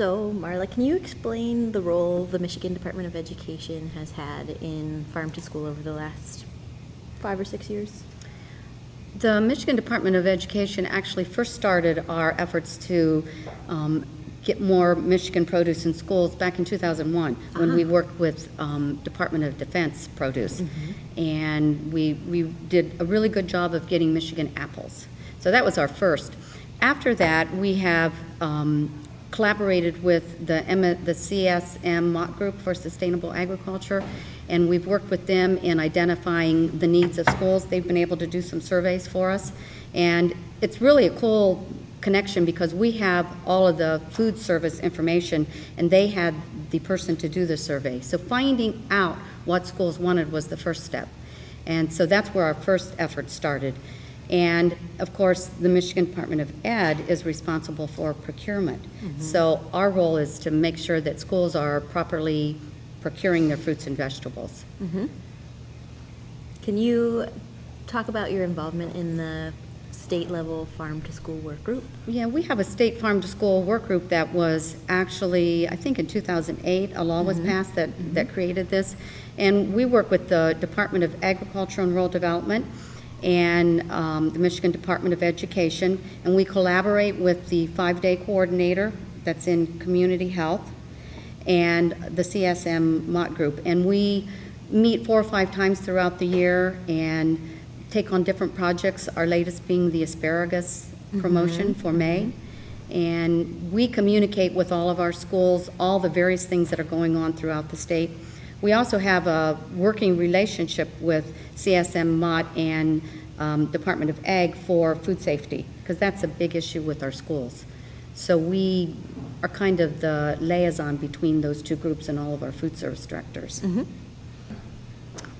So, Marla, can you explain the role the Michigan Department of Education has had in Farm to School over the last 5 or 6 years? The Michigan Department of Education actually first started our efforts to get more Michigan produce in schools back in 2001 when we worked with Department of Defense produce. And we did a really good job of getting Michigan apples. So that was our first. After that, we have collaborated with the CSM Mott Group for Sustainable Agriculture, and we've worked with them in identifying the needs of schools. They've been able to do some surveys for us, and it's really a cool connection because we have all of the food service information and they had the person to do the survey. So finding out what schools wanted was the first step. And so that's where our first effort started. And of course, the Michigan Department of Ed is responsible for procurement. So our role is to make sure that schools are properly procuring their fruits and vegetables. Can you talk about your involvement in the state-level farm-to-school work group? Yeah, we have a state farm-to-school work group that was actually, I think in 2008, a law was passed that, created this. And we work with the Department of Agriculture and Rural Development and the Michigan Department of Education. And we collaborate with the 5-day coordinator that's in community health and the CSM Mott Group. And we meet 4 or 5 times throughout the year and take on different projects, our latest being the asparagus promotion for May. And we communicate with all of our schools, all the various things that are going on throughout the state. We also have a working relationship with CSM Mott and Department of Ag for food safety, because that's a big issue with our schools. So we are kind of the liaison between those two groups and all of our food service directors.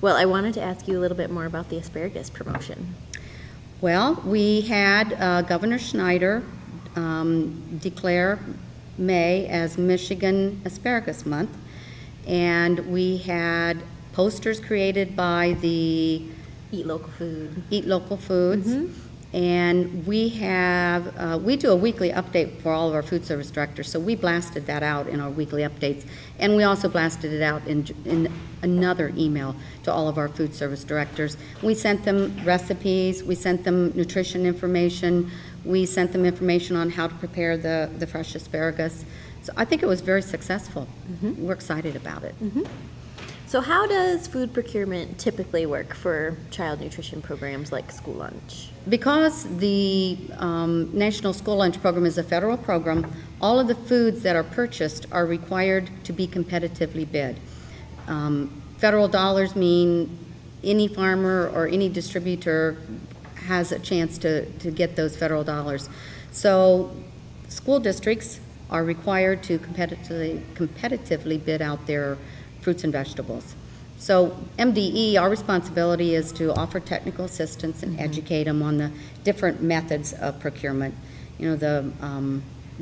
Well, I wanted to ask you a little bit more about the asparagus promotion. Well, we had Governor Snyder declare May as Michigan Asparagus Month, and we had posters created by the Eat Local Foods, and we have we do a weekly update for all of our food service directors, so we blasted that out in our weekly updates, and we also blasted it out in another email to all of our food service directors. We sent them recipes, we sent them nutrition information, we sent them information on how to prepare the fresh asparagus. So I think it was very successful. We're excited about it. So how does food procurement typically work for child nutrition programs like school lunch? Because the National School Lunch Program is a federal program, all of the foods that are purchased are required to be competitively bid. Federal dollars mean any farmer or any distributor has a chance to get those federal dollars. So school districts are required to competitively bid out their fruits and vegetables. So MDE, our responsibility is to offer technical assistance and educate them on the different methods of procurement. You know, the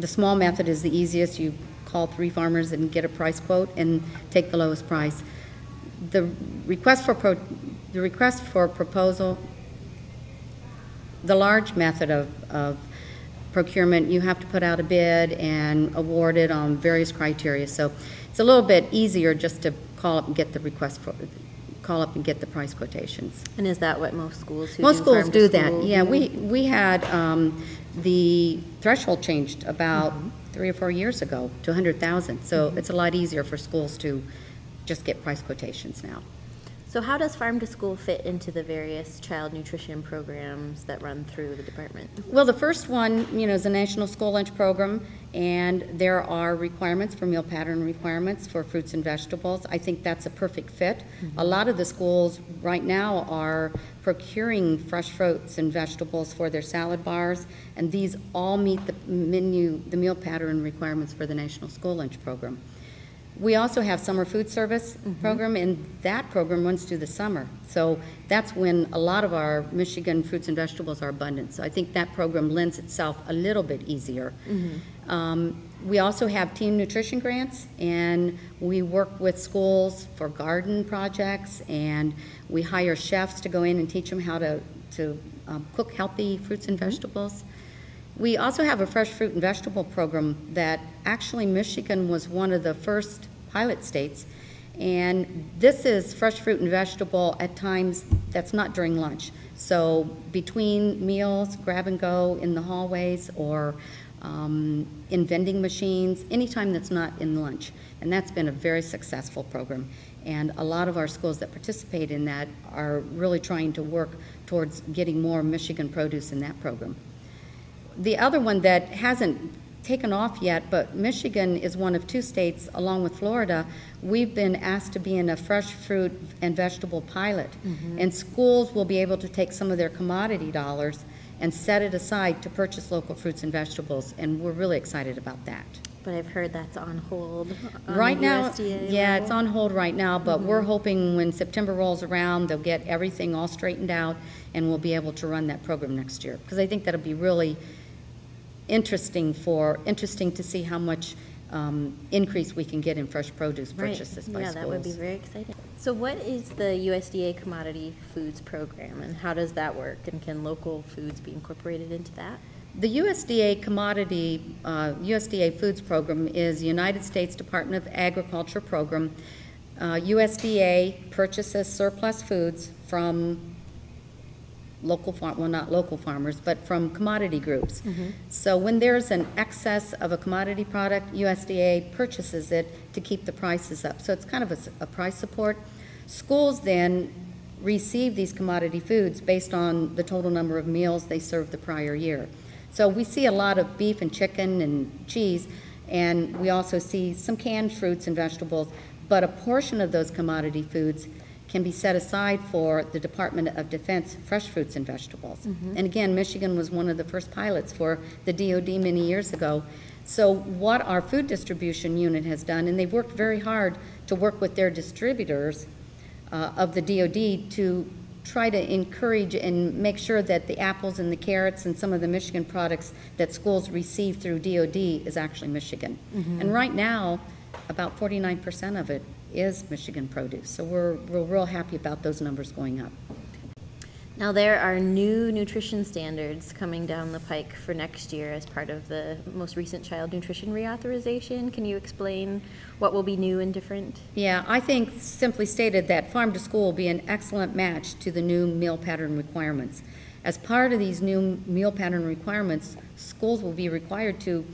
small method is the easiest. You call 3 farmers and get a price quote and take the lowest price. The request for proposal, the large method of procurement, you have to put out a bid and award it on various criteria. So it's a little bit easier just to call up and get the price quotations. And is that what most schools do? Most schools do that. Yeah, we had the threshold changed about 3 or 4 years ago to 100,000. So it's a lot easier for schools to just get price quotations now. So how does Farm to School fit into the various child nutrition programs that run through the department? Well, the first one, you know, is the National School Lunch Program, and there are requirements for meal pattern requirements for fruits and vegetables. I think that's a perfect fit. A lot of the schools right now are procuring fresh fruits and vegetables for their salad bars, and these all meet the meal pattern requirements for the National School Lunch Program. We also have summer food service program, and that program runs through the summer. So that's when a lot of our Michigan fruits and vegetables are abundant. So I think that program lends itself a little bit easier. We also have team nutrition grants, and we work with schools for garden projects, and we hire chefs to go in and teach them how to cook healthy fruits and vegetables. We also have a fresh fruit and vegetable program that actually Michigan was one of the first pilot states. And this is fresh fruit and vegetable at times that's not during lunch. So between meals, grab and go in the hallways or in vending machines, anytime that's not in lunch. And that's been a very successful program. And a lot of our schools that participate in that are really trying to work towards getting more Michigan produce in that program. The other one that hasn't taken off yet, but Michigan is one of two states, along with Florida, we've been asked to be in a fresh fruit and vegetable pilot. Mm-hmm. And schools will be able to take some of their commodity dollars and set it aside to purchase local fruits and vegetables, and we're really excited about that. But I've heard that's on hold right now. Yeah, it's on hold right now, but we're hoping when September rolls around, they'll get everything all straightened out, and we'll be able to run that program next year, because I think that'll be really interesting to see how much increase we can get in fresh produce purchases by schools. Yeah, that would be very exciting. So what is the USDA Commodity Foods Program, and how does that work, and can local foods be incorporated into that? The USDA Commodity, USDA Foods Program is United States Department of Agriculture program. USDA purchases surplus foods from local not local farmers, but from commodity groups. Mm-hmm. So when there's an excess of a commodity product, USDA purchases it to keep the prices up. So it's kind of a price support. Schools then receive these commodity foods based on the total number of meals they served the prior year. So we see a lot of beef and chicken and cheese, and we also see some canned fruits and vegetables, but a portion of those commodity foods can be set aside for the Department of Defense fresh fruits and vegetables. Mm-hmm. And again, Michigan was one of the first pilots for the DOD many years ago. So what our food distribution unit has done, and they've worked very hard to work with their distributors of the DOD to try to encourage and make sure that the apples and the carrots and some of the Michigan products that schools receive through DOD is actually Michigan. Mm-hmm. And right now, about 49% of it is Michigan produce. So we're real happy about those numbers going up. Now there are new nutrition standards coming down the pike for next year as part of the most recent child nutrition reauthorization. Can you explain what will be new and different? Yeah, I think simply stated that Farm to School will be an excellent match to the new meal pattern requirements. As part of these new meal pattern requirements, schools will be required to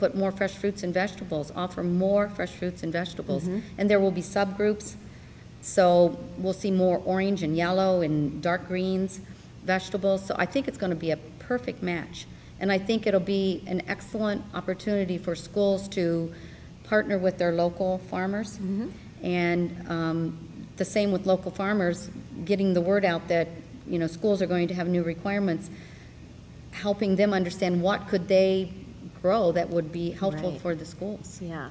put more fresh fruits and vegetables, offer more fresh fruits and vegetables. Mm-hmm. And there will be subgroups. So we'll see more orange and yellow and dark greens vegetables. So I think it's going to be a perfect match. And I think it'll be an excellent opportunity for schools to partner with their local farmers. Mm-hmm. And the same with local farmers, getting the word out that, you know, schools are going to have new requirements, helping them understand what could they grow that would be helpful for the schools. Yeah,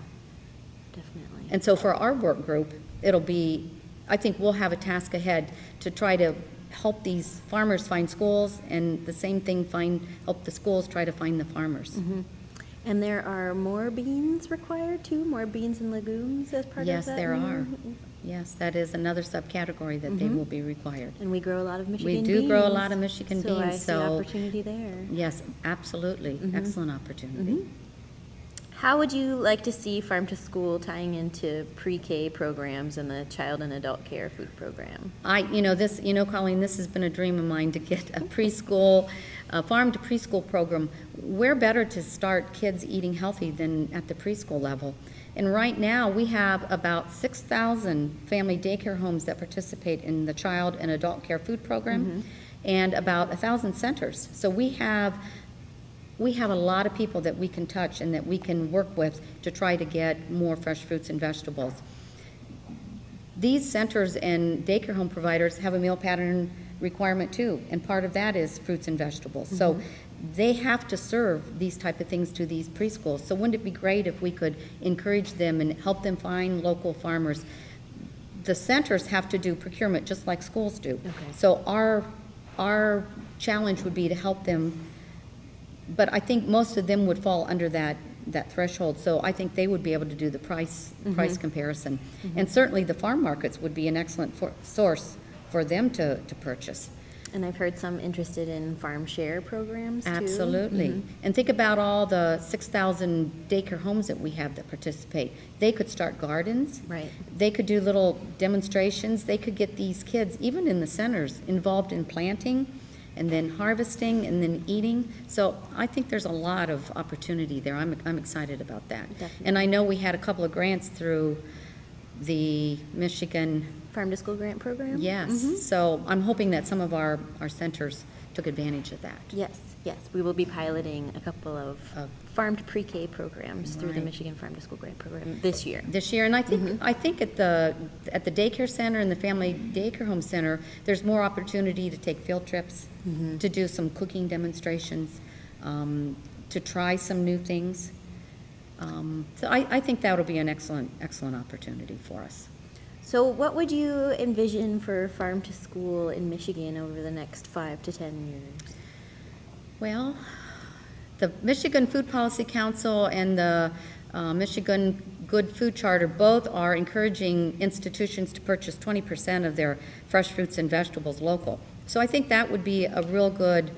definitely. And so for our work group, it'll be, I think we'll have a task ahead to try to help these farmers find schools, and the same thing, help the schools try to find the farmers. Mm-hmm. And there are more beans required too, more beans and legumes as part of that? Yes, there are. Yes, that is another subcategory that they will be required. And we grow a lot of Michigan beans. We do grow a lot of Michigan beans. So I see opportunity there. Yes, absolutely. Excellent opportunity. How would you like to see Farm to School tying into pre-K programs and the Child and Adult Care Food Program? Colleen, this has been a dream of mine to get a preschool, a farm to preschool program. Where better to start kids eating healthy than at the preschool level? And right now we have about 6,000 family daycare homes that participate in the Child and Adult Care Food Program, and about 1,000 centers. So we have a lot of people that we can touch and that we can work with to try to get more fresh fruits and vegetables. These centers and daycare home providers have a meal pattern requirement too, and part of that is fruits and vegetables. So they have to serve these type of things to these preschools. So wouldn't it be great if we could encourage them and help them find local farmers? The centers have to do procurement just like schools do. So our challenge would be to help them. But I think most of them would fall under that threshold, so I think they would be able to do the price comparison. And certainly the farm markets would be an excellent source for them to purchase. And I've heard some interested in farm share programs, too. Absolutely. Mm-hmm. And think about all the 6,000 daycare homes that we have that participate. They could start gardens. Right. They could do little demonstrations. They could get these kids, even in the centers, involved in planting and then harvesting and then eating. So I think there's a lot of opportunity there. I'm excited about that. Definitely. And I know we had a couple of grants through the Michigan Farm to School Grant Program. Yes. Mm-hmm. So I'm hoping that some of our centers took advantage of that. Yes, yes. We will be piloting a couple of farm to pre-K programs through the Michigan Farm to School Grant Program this year. This year, and I think at the daycare center and the family daycare home center, there's more opportunity to take field trips, to do some cooking demonstrations, to try some new things. So I think that'll be an excellent opportunity for us. So what would you envision for farm to school in Michigan over the next 5 to 10 years? Well, the Michigan Food Policy Council and the Michigan Good Food Charter both are encouraging institutions to purchase 20% of their fresh fruits and vegetables local. So I think that would be a real good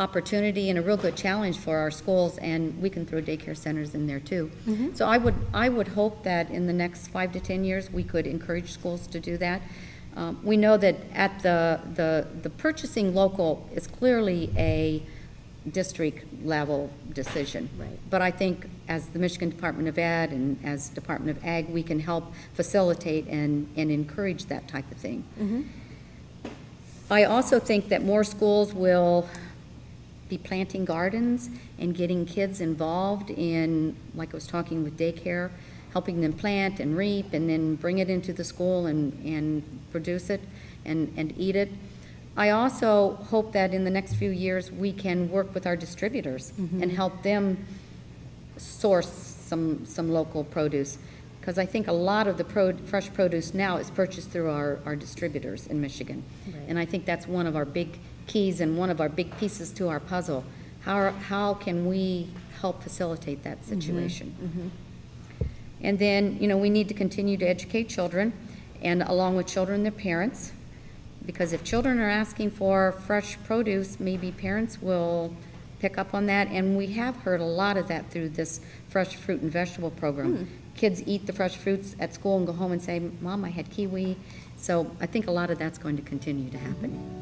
opportunity and a real good challenge for our schools, and we can throw daycare centers in there too. Mm-hmm. So I would hope that in the next 5 to 10 years we could encourage schools to do that. We know that at the purchasing local is clearly a district level decision. Right. But I think as the Michigan Department of Ed and as Department of Ag, we can help facilitate and encourage that type of thing. Mm-hmm. I also think that more schools will be planting gardens and getting kids involved in, like I was talking with daycare, helping them plant and reap and then bring it into the school and produce it and eat it. I also hope that in the next few years we can work with our distributors and help them source some local produce, because I think a lot of the fresh produce now is purchased through our distributors in Michigan. Right. And I think that's one of our big keys and one of our big pieces to our puzzle. How can we help facilitate that situation? And then, we need to continue to educate children, and along with children, their parents, because if children are asking for fresh produce, maybe parents will pick up on that, and we have heard a lot of that through this fresh fruit and vegetable program. Kids eat the fresh fruits at school and go home and say, Mom, I had kiwi. So I think a lot of that's going to continue to happen.